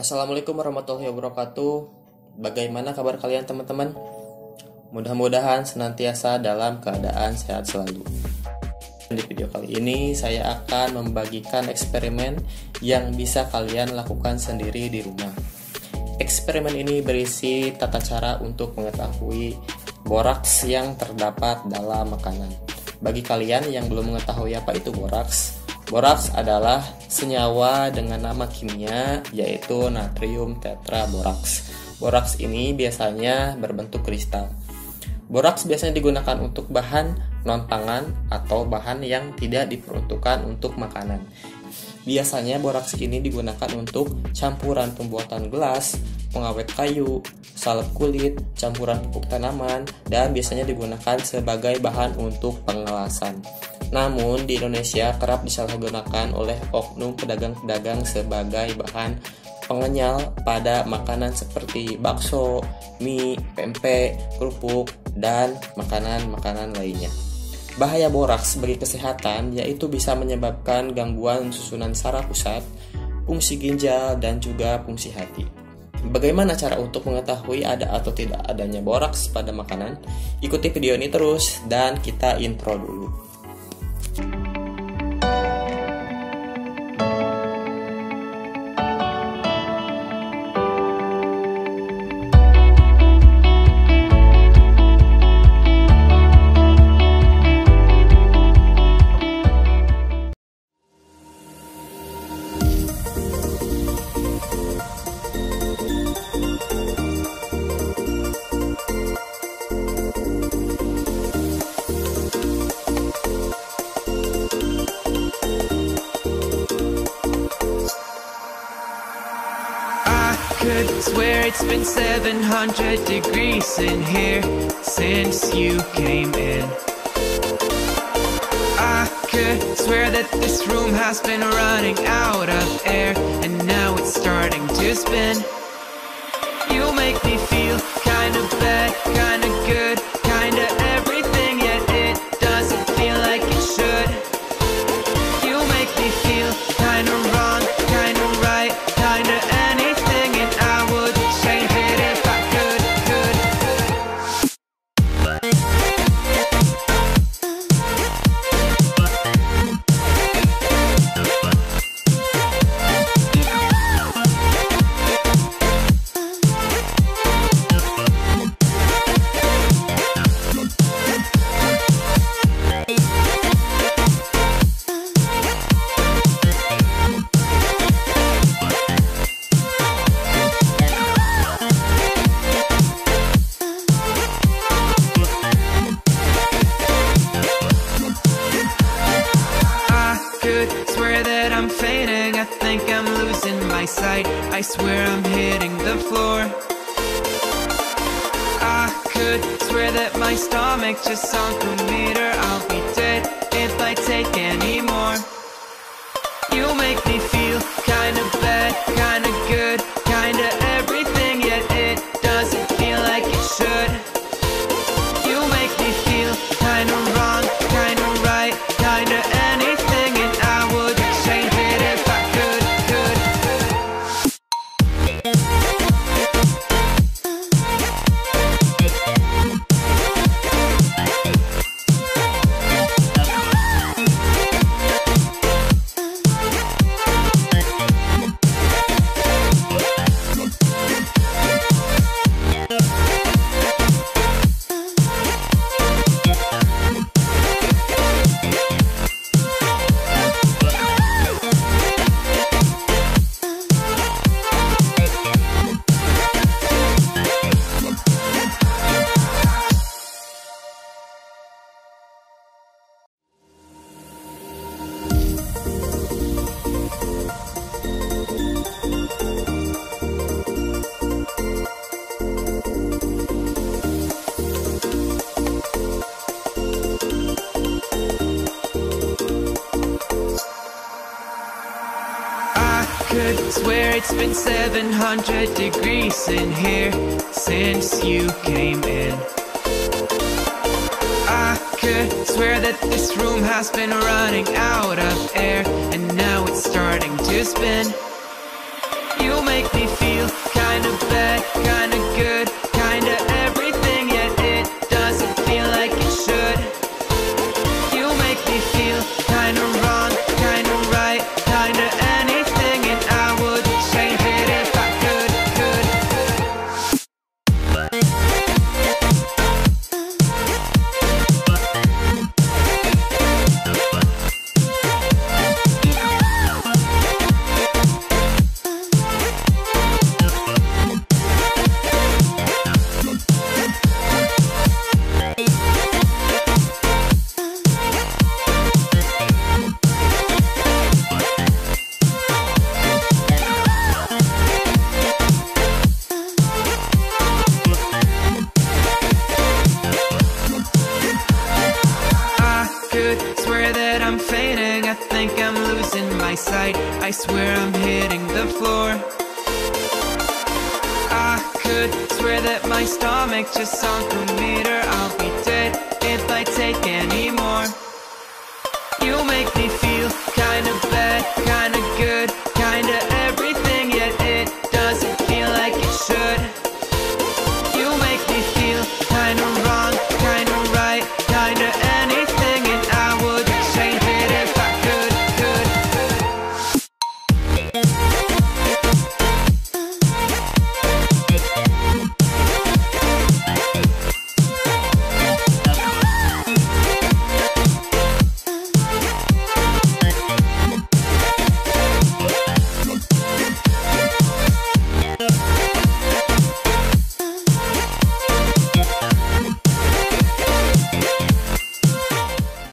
Assalamualaikum warahmatullahi wabarakatuh. Bagaimana kabar kalian teman-teman? Mudah-mudahan senantiasa dalam keadaan sehat selalu. Di video kali ini saya akan membagikan eksperimen yang bisa kalian lakukan sendiri di rumah. Eksperimen ini berisi tata cara untuk mengetahui boraks yang terdapat dalam makanan. Bagi kalian yang belum mengetahui apa itu boraks, boraks adalah senyawa dengan nama kimia yaitu natrium tetraborats. Boraks ini biasanya berbentuk kristal. Boraks biasanya digunakan untuk bahan non-pangan atau bahan yang tidak diperuntukkan untuk makanan. Biasanya boraks ini digunakan untuk campuran pembuatan gelas, pengawet kayu, salep kulit, campuran pupuk tanaman, dan biasanya digunakan sebagai bahan untuk pengelasan. Namun di Indonesia kerap disalahgunakan oleh oknum pedagang-pedagang sebagai bahan pengenyal pada makanan seperti bakso, mie, pempek, kerupuk, dan makanan-makanan lainnya. Bahaya boraks bagi kesehatan yaitu bisa menyebabkan gangguan susunan saraf pusat, fungsi ginjal, dan juga fungsi hati. Bagaimana cara untuk mengetahui ada atau tidak adanya boraks pada makanan? Ikuti video ini terus dan kita intro dulu. Could swear it's been 700 degrees in here since you came in. I could swear that this room has been running out of air and now it's starting to spin. You make me feel kinda bad, kinda good, kinda everything, yet it doesn't feel like it should. You make me feel kinda wrong, kinda right, kinda anything. I swear I'm hitting the floor. I could swear that my stomach just sunk a meter. I'll be dead if I take any more. You make me feel kinda bad, kinda good, kinda everything, yet it doesn't feel like it should. You make me feel kinda wrong, kinda right, kinda anything, and I would change it if I could swear it's been 700 degrees in here since you came in. I could swear that this room has been running out of air and now it's starting to spin. You make me feel kinda good, kinda everything, yet it doesn't feel like it should. You make me feel kinda wrong, kinda right, kinda anything, and I would change it if I could. Swear that I'm fainting, I think I'm losing my sight. I swear I'm hitting the floor. I could swear that my stomach just sunk a meter. I'll be dead if I take any more. You make me feel kinda